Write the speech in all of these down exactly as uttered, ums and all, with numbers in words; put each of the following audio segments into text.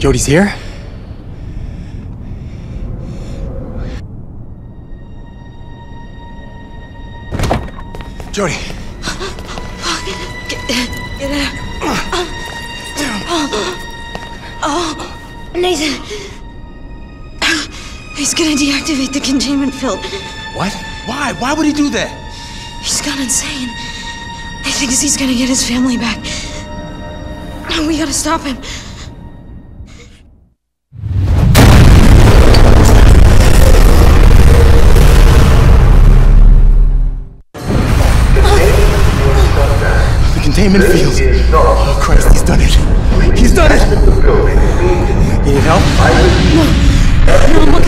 Jody's here? Jody! Get, get out. Oh. Oh, Nathan! He's gonna deactivate the containment field. What? Why? Why would he do that? He's gone insane. He thinks he's gonna get his family back. We gotta stop him. Containment field. Oh Christ, he's done it. He's done it! You need help? No. No, I'm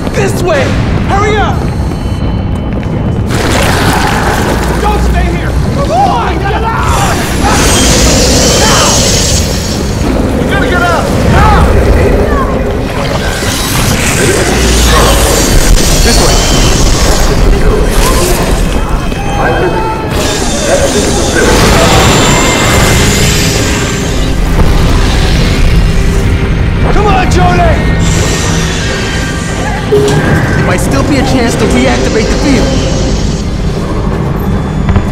okay. This way! Hurry up! Don't stay here! Come on! Get out! Now! You gotta get out! Now! This way! Come on, Jody! There might still be a chance to reactivate the field.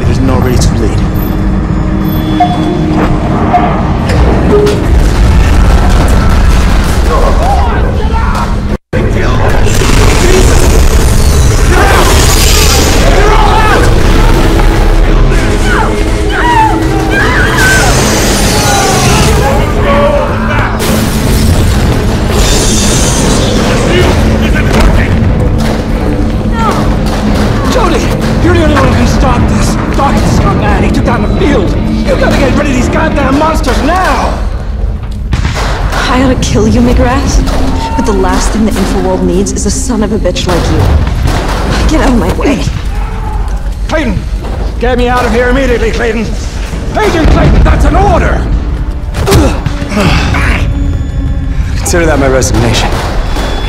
It is no race to lead. Kill you, McGrath? But the last thing the Infraworld needs is a son of a bitch like you. Get out of my way. Clayton! Get me out of here immediately, Clayton! Agent Clayton, that's an order! Consider that my resignation.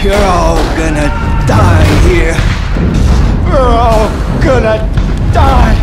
You're all gonna die here. You're all gonna die.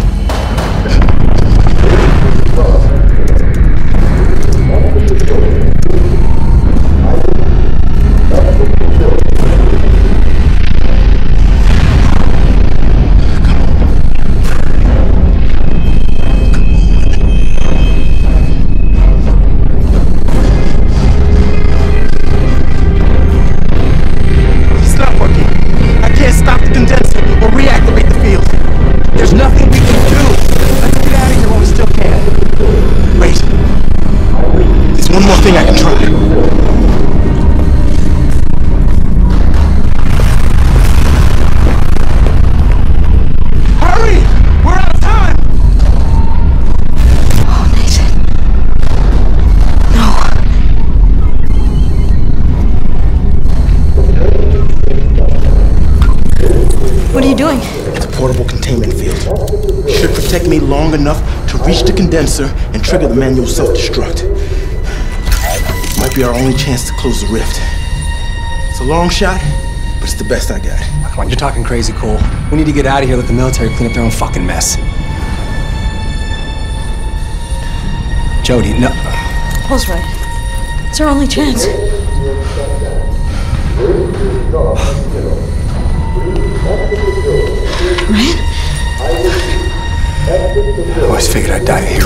And trigger the manual self-destruct. Might be our only chance to close the rift. It's a long shot, but it's the best I got. Come on, you're talking crazy, Cole. We need to get out of here and let the military clean up their own fucking mess. Jody, no. Cole's right. It's our only chance. Right? I always figured I'd die a hero.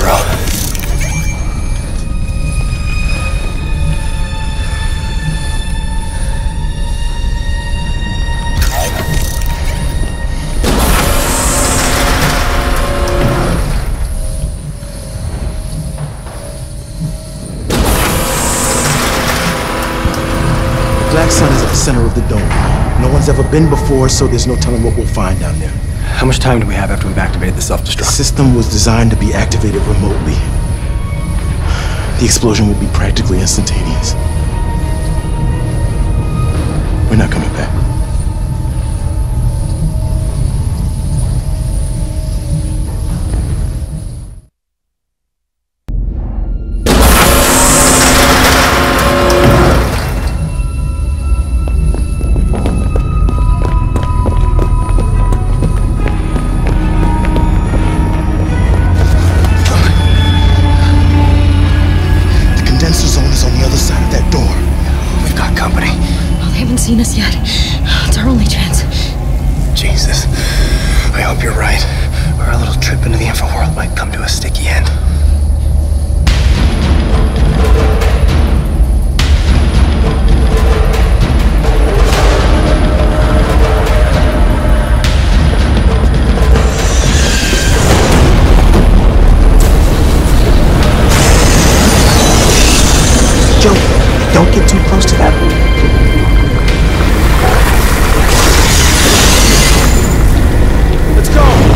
The Black Sun is at the center of the dome. No one's ever been before, so there's no telling what we'll find down there. How much time do we have after we've activated the self-destruct? The system was designed to be activated remotely. The explosion would be practically instantaneous. We're not coming back. seen us yet. It's our only chance. Jesus. I hope you're right, or our little trip into the Infraworld might come to a sticky end. Don't get too close to that. Let's go!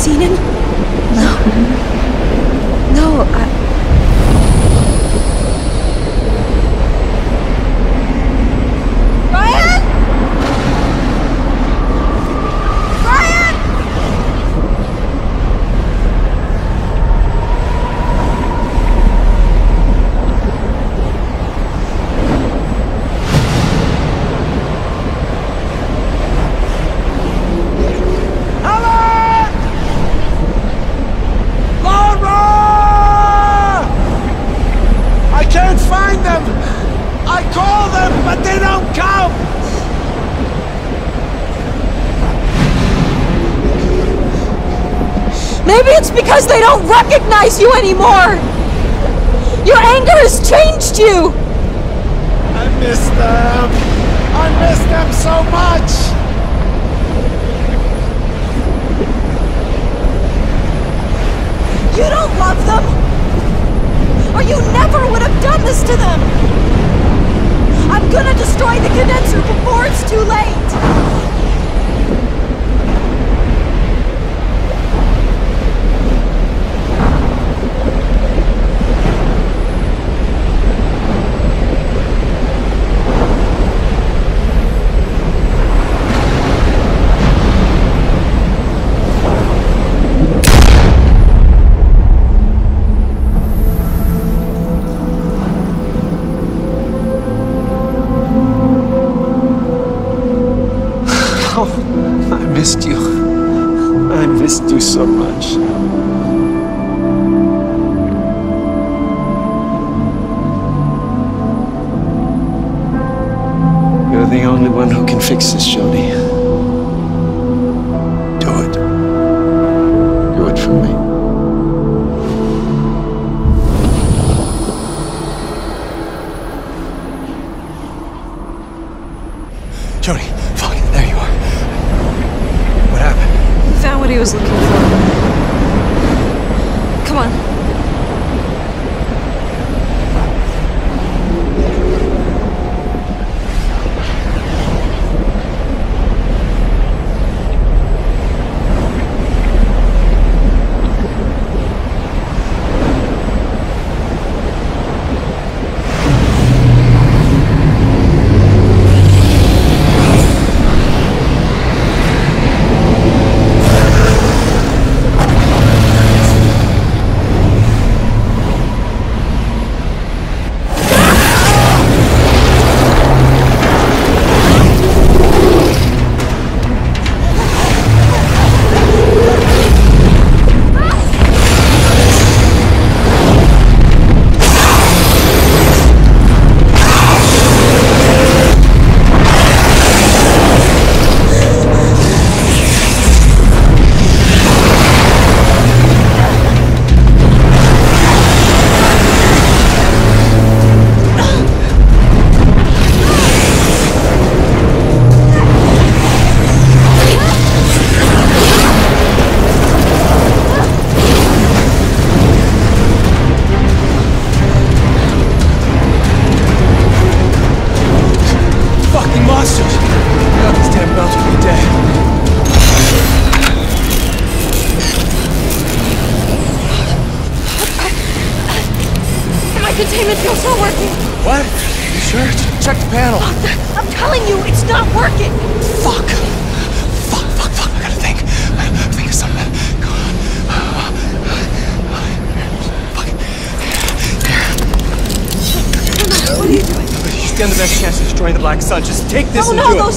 seen him? No. No, I... Ryan? Because they don't recognize you anymore! Your anger has changed you! I miss them! I miss them so much! You don't love them! Or you never would have done this to them! I'm gonna destroy the condenser before it's too late! So much. You're the only one who can fix this, Jody. Do it. Do it for me. Jody, fuck, there you are. What happened? He found what he was looking for.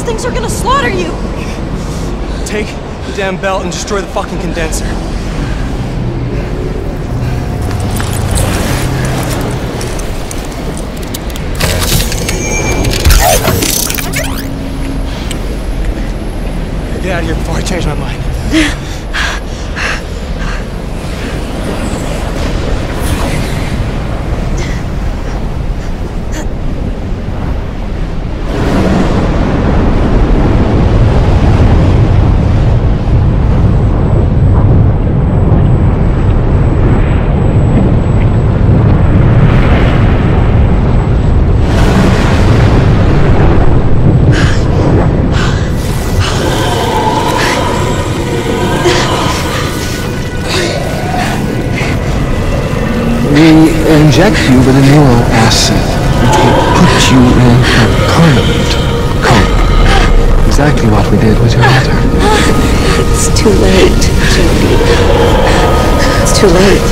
Things are gonna slaughter you! Take the damn belt and destroy the fucking condenser. Get out of here before I change my mind. inject you with a neural acid, which will put you in a permanent coma. Exactly what we did with your mother. It's too late, Jody. It's too late.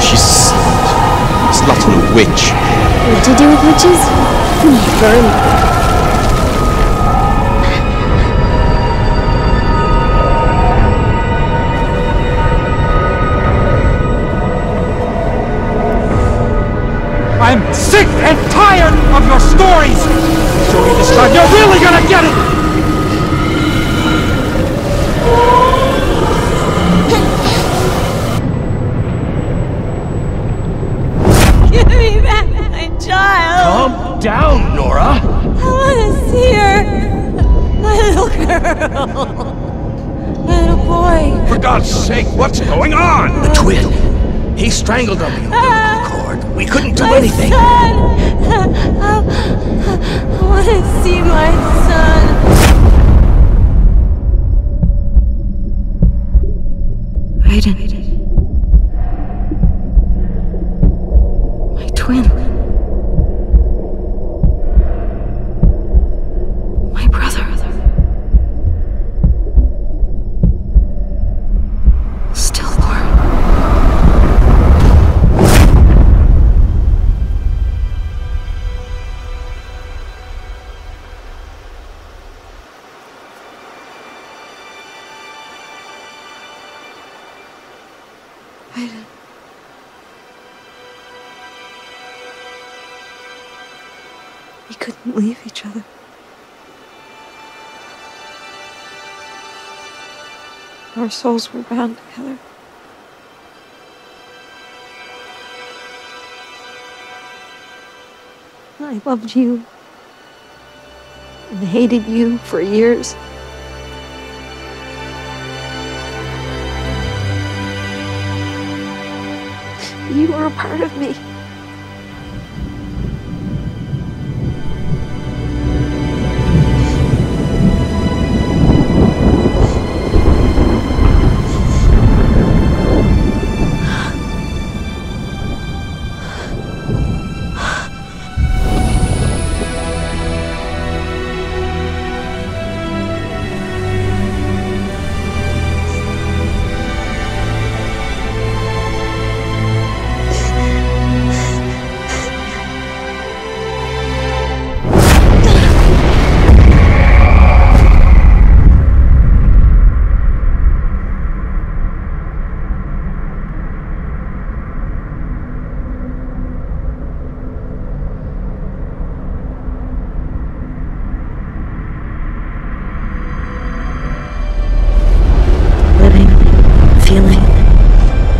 She's not a witch. What do you do with witches? Burn them. I'm sick and tired of your stories! Jody, this time you're really gonna get it! Give me back my child! Calm down, Nora! I wanna see her! My little girl! My little boy! For God's sake, what's going on? The twin! He strangled him. Ah. We couldn't do my anything. Son. I, I, I want to see my son. Aiden. My twin. My brother. We couldn't leave each other. Our souls were bound together. I loved you and hated you for years. You were a part of me.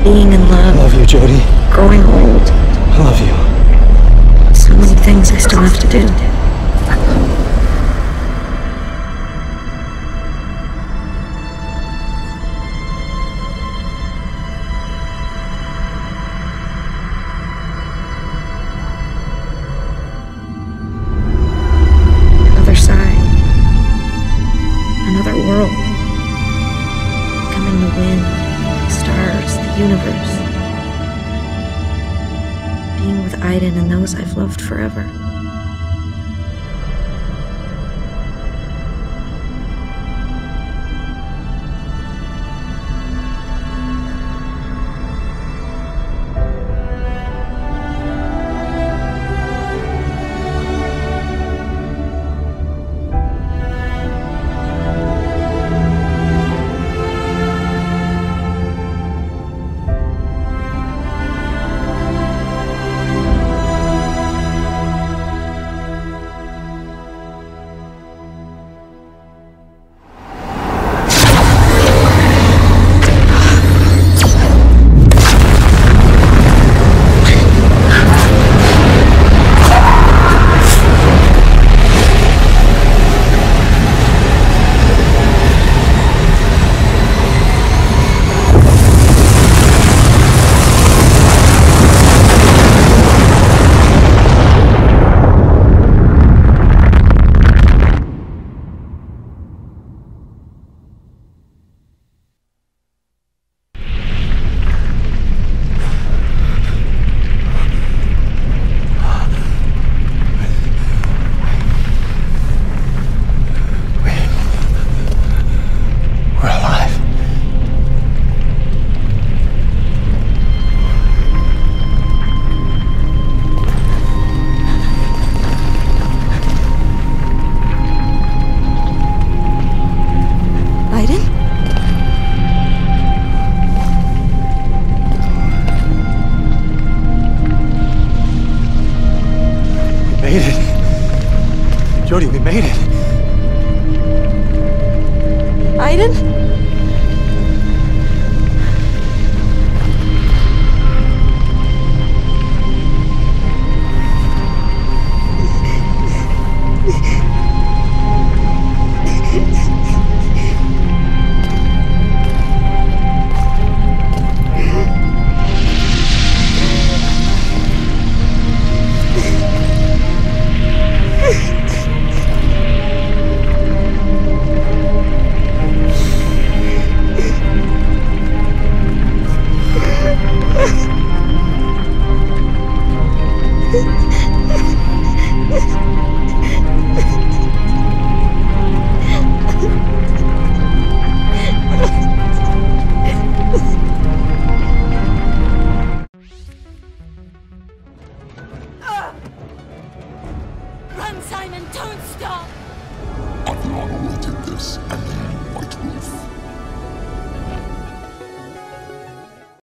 Being in love. I love you, Jody. Growing old. I love you. So many things I still have to do. Another side. Another world. Coming to win. Stars, the universe. Being with Aiden and those I've loved forever. made it.